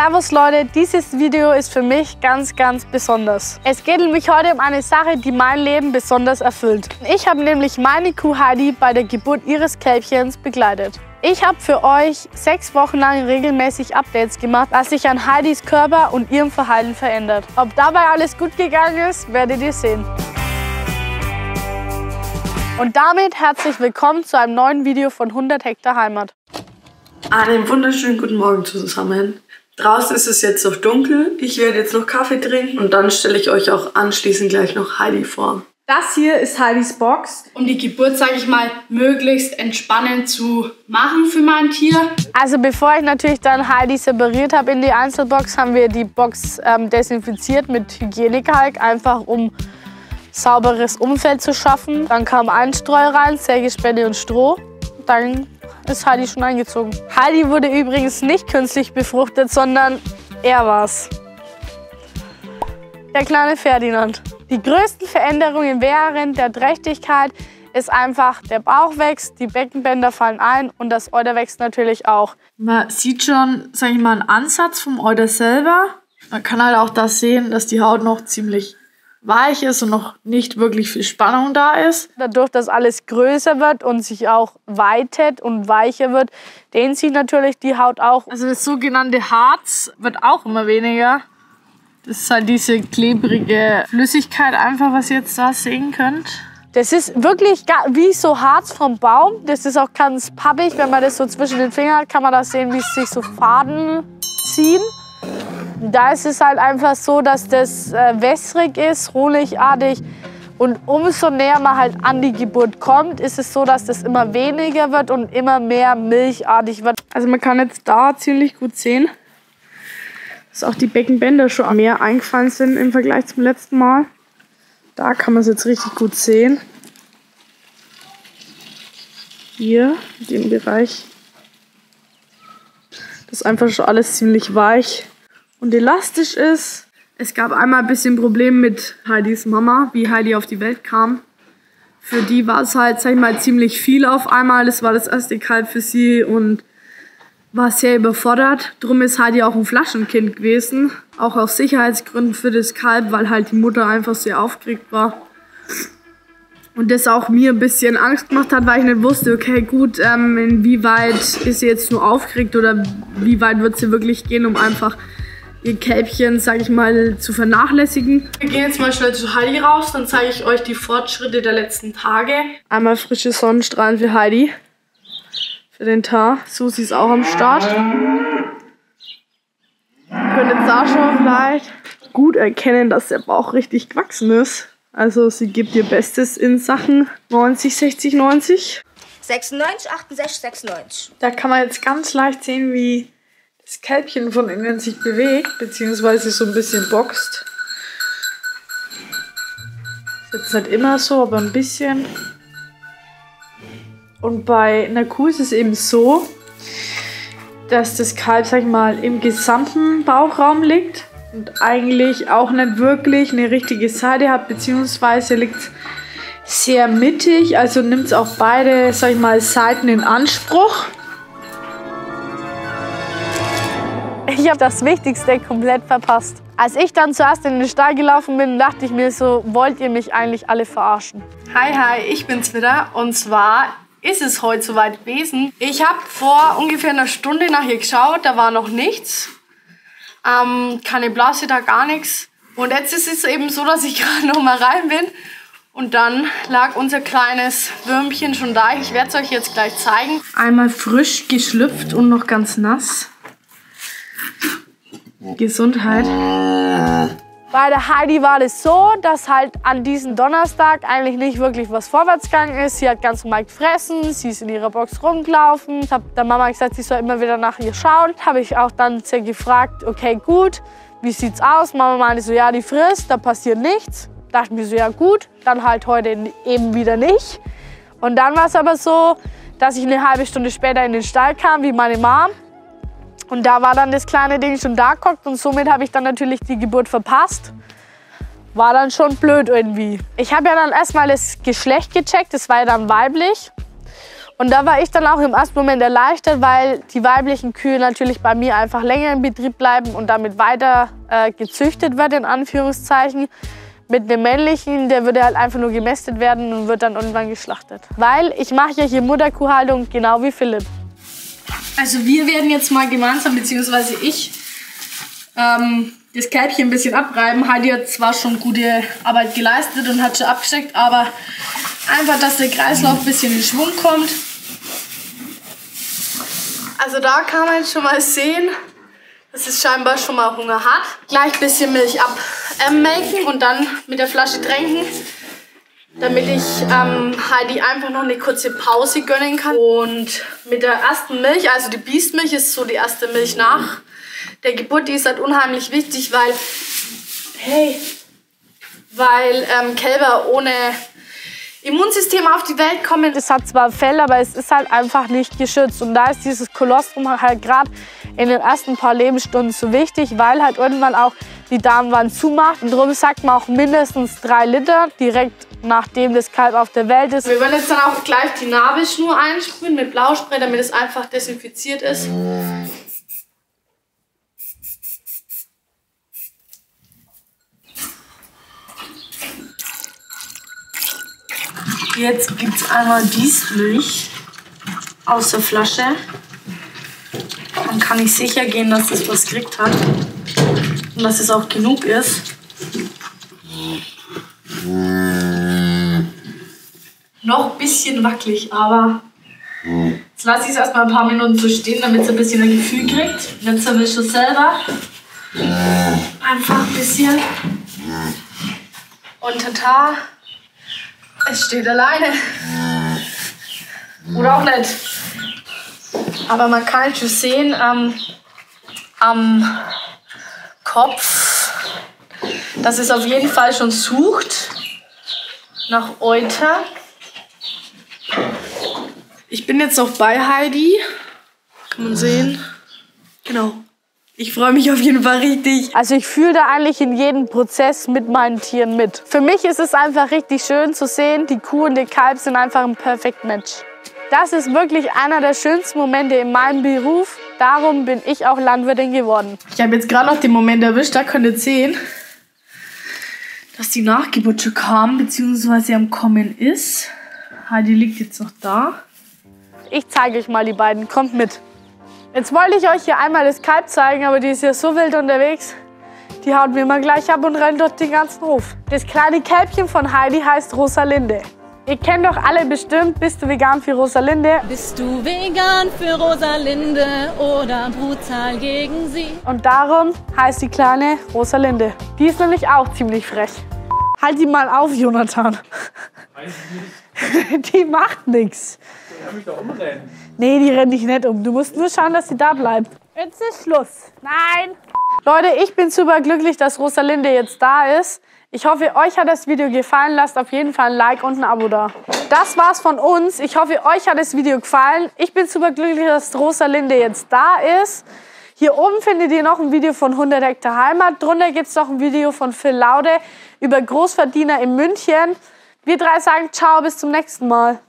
Servus Leute, dieses Video ist für mich ganz, ganz besonders. Es geht nämlich heute um eine Sache, die mein Leben besonders erfüllt. Ich habe nämlich meine Kuh Heidi bei der Geburt ihres Kälbchens begleitet. Ich habe für euch 6 Wochen lang regelmäßig Updates gemacht, was sich an Heidis Körper und ihrem Verhalten verändert. Ob dabei alles gut gegangen ist, werdet ihr sehen. Und damit herzlich willkommen zu einem neuen Video von 100 Hektar Heimat. Einen wunderschönen guten Morgen zusammen. Draußen ist es jetzt noch dunkel, ich werde jetzt noch Kaffee trinken und dann stelle ich euch auch anschließend gleich noch Heidi vor. Das hier ist Heidis Box, um die Geburt, sage ich mal, möglichst entspannend zu machen für mein Tier. Also bevor ich natürlich dann Heidi separiert habe in die Einzelbox, haben wir die Box desinfiziert mit Hygienekalk, einfach um sauberes Umfeld zu schaffen. Dann kam Einstreu rein, Sägespäne und Stroh. Dann ist Heidi schon eingezogen. Heidi wurde übrigens nicht künstlich befruchtet, sondern er war's. Der kleine Ferdinand. Die größten Veränderungen während der Trächtigkeit ist einfach, der Bauch wächst, die Beckenbänder fallen ein und das Euter wächst natürlich auch. Man sieht schon, sag ich mal, einen Ansatz vom Euter selber. Man kann halt auch das sehen, dass die Haut noch ziemlich weich ist und noch nicht wirklich viel Spannung da ist. Dadurch, dass alles größer wird und sich auch weitet und weicher wird, dehnt sich natürlich die Haut auch. Also das sogenannte Harz wird auch immer weniger. Das ist halt diese klebrige Flüssigkeit einfach, was ihr jetzt da sehen könnt. Das ist wirklich wie so Harz vom Baum. Das ist auch ganz pappig. Wenn man das so zwischen den Fingern hat, kann man das sehen, wie es sich so Faden ziehen. Da ist es halt einfach so, dass das wässrig ist, honligartig. Und umso näher man halt an die Geburt kommt, ist es so, dass das immer weniger wird und immer mehr milchartig wird. Also man kann jetzt da ziemlich gut sehen, dass auch die Beckenbänder schon mehr eingefallen sind im Vergleich zum letzten Mal. Da kann man es jetzt richtig gut sehen. Hier, in dem Bereich. Das ist einfach schon alles ziemlich weich und elastisch ist. Es gab einmal ein bisschen Probleme mit Heidis Mama, wie Heidi auf die Welt kam. Für die war es halt, sag ich mal, ziemlich viel auf einmal. Das war das erste Kalb für sie und war sehr überfordert. Drum ist Heidi auch ein Flaschenkind gewesen. Auch aus Sicherheitsgründen für das Kalb, weil halt die Mutter einfach sehr aufgeregt war. Und das auch mir ein bisschen Angst gemacht hat, weil ich nicht wusste, okay, gut, inwieweit ist sie jetzt nur aufgeregt oder wie weit wird sie wirklich gehen, um einfach ihr Kälbchen, sag ich mal, zu vernachlässigen. Wir gehen jetzt mal schnell zu Heidi raus, dann zeige ich euch die Fortschritte der letzten Tage. Einmal frische Sonnenstrahlen für Heidi, für den Tag. Susi ist auch am Start. Ihr könnt jetzt da schon vielleicht gut erkennen, dass der Bauch richtig gewachsen ist. Also sie gibt ihr Bestes in Sachen 90, 60, 90. 96, 68, 96. Da kann man jetzt ganz leicht sehen, wie das Kälbchen von innen sich bewegt, beziehungsweise so ein bisschen boxt. Ist jetzt nicht immer so, aber ein bisschen. Und bei einer Kuh ist es eben so, dass das Kalb, sag ich mal, im gesamten Bauchraum liegt und eigentlich auch nicht wirklich eine richtige Seite hat, beziehungsweise liegt sehr mittig, also nimmt es auch beide, sag ich mal, Seiten in Anspruch. Ich habe das Wichtigste komplett verpasst. Als ich dann zuerst in den Stall gelaufen bin, dachte ich mir so, wollt ihr mich eigentlich alle verarschen? Hi, ich bin's wieder. Und zwar ist es heute soweit gewesen. Ich habe vor ungefähr einer Stunde nach ihr geschaut, da war noch nichts. Keine Blase, da gar nichts. Und jetzt ist es eben so, dass ich gerade noch mal rein bin. Und dann lag unser kleines Würmchen schon da. Ich werde es euch jetzt gleich zeigen. Einmal frisch geschlüpft und noch ganz nass. Gesundheit. Bei der Heidi war das so, dass halt an diesem Donnerstag eigentlich nicht wirklich was vorwärts gegangen ist. Sie hat ganz normal gefressen, sie ist in ihrer Box rumgelaufen. Ich habe der Mama gesagt, sie soll immer wieder nach ihr schauen. Habe ich auch dann sehr gefragt, okay gut, wie sieht's aus? Mama meinte so, ja die frisst, da passiert nichts. Dachte mir so, ja gut, dann halt heute eben wieder nicht. Und dann war es aber so, dass ich eine halbe Stunde später in den Stall kam, wie meine Mom. Und da war dann das kleine Ding schon da geguckt und somit habe ich dann natürlich die Geburt verpasst. War dann schon blöd irgendwie. Ich habe ja dann erstmal das Geschlecht gecheckt, das war ja dann weiblich. Und da war ich dann auch im ersten Moment erleichtert, weil die weiblichen Kühe natürlich bei mir einfach länger im Betrieb bleiben und damit weiter gezüchtet werden, in Anführungszeichen. Mit dem männlichen, der würde halt einfach nur gemästet werden und wird dann irgendwann geschlachtet. Weil ich mache ja hier Mutterkuhhaltung, genau wie Philipp. Also wir werden jetzt mal gemeinsam, beziehungsweise ich, das Kälbchen ein bisschen abreiben. Heidi hat zwar schon gute Arbeit geleistet und hat schon abgesteckt, aber einfach, dass der Kreislauf ein bisschen in Schwung kommt. Also da kann man schon mal sehen, dass es scheinbar schon mal Hunger hat. Gleich ein bisschen Milch abmelken und dann mit der Flasche tränken, damit ich Heidi einfach noch eine kurze Pause gönnen kann. Und mit der ersten Milch, also die Biestmilch ist so die erste Milch nach der Geburt, die ist halt unheimlich wichtig, weil, Kälber ohne Immunsystem auf die Welt kommen. Es hat zwar Fell, aber es ist halt einfach nicht geschützt. Und da ist dieses Kolostrum halt gerade in den ersten paar Lebensstunden so wichtig, weil halt irgendwann auch die Darmwand zumacht. Und darum sagt man auch mindestens 3 Liter direkt nachdem das Kalb auf der Welt ist. Wir werden jetzt dann auch gleich die Nabelschnur einsprühen mit Blauspray, damit es einfach desinfiziert ist. Jetzt gibt es einmal Biestmilch aus der Flasche. Dann kann ich sicher gehen, dass es was gekriegt hat und dass es auch genug ist. Noch ein bisschen wackelig, aber jetzt lasse ich es erstmal ein paar Minuten so stehen, damit es ein bisschen ein Gefühl kriegt. Jetzt habe ich schon selber einfach ein bisschen und tata. Es steht alleine. Oder auch nicht. Aber man kann schon sehen, am Kopf, dass es auf jeden Fall schon sucht nach Euter. Ich bin jetzt noch bei Heidi. Kann man sehen. Genau. Ich freue mich auf jeden Fall richtig. Also ich fühle da eigentlich in jedem Prozess mit meinen Tieren mit. Für mich ist es einfach richtig schön zu sehen, die Kuh und der Kalb sind einfach ein Perfect Match. Das ist wirklich einer der schönsten Momente in meinem Beruf. Darum bin ich auch Landwirtin geworden. Ich habe jetzt gerade noch den Moment erwischt, da könnt ihr sehen, dass die Nachgeburt schon kam, beziehungsweise am Kommen ist. Heidi liegt jetzt noch da. Ich zeige euch mal die beiden, kommt mit. Jetzt wollte ich euch hier einmal das Kalb zeigen, aber die ist ja so wild unterwegs. Die haut mir mal gleich ab und rennt durch den ganzen Hof. Das kleine Kälbchen von Heidi heißt Rosalinde. Ihr kennt doch alle bestimmt, bist du vegan für Rosalinde? Bist du vegan für Rosalinde oder brutal gegen sie? Und darum heißt die kleine Rosalinde. Die ist nämlich auch ziemlich frech. Halt die mal auf, Jonathan. Weiß ich nicht. Die macht nichts. Ich kann mich da umrennen. Nee, die rennt dich nicht um. Du musst nur schauen, dass sie da bleibt. Jetzt ist Schluss. Nein. Leute, ich bin super glücklich, dass Rosalinde jetzt da ist. Ich hoffe, euch hat das Video gefallen. Lasst auf jeden Fall ein Like und ein Abo da. Das war's von uns. Ich hoffe, euch hat das Video gefallen. Ich bin super glücklich, dass Rosalinde jetzt da ist. Hier oben findet ihr noch ein Video von 100 Hektar Heimat. Drunter gibt's noch ein Video von Phil Laude über Großverdiener in München. Wir drei sagen ciao, bis zum nächsten Mal.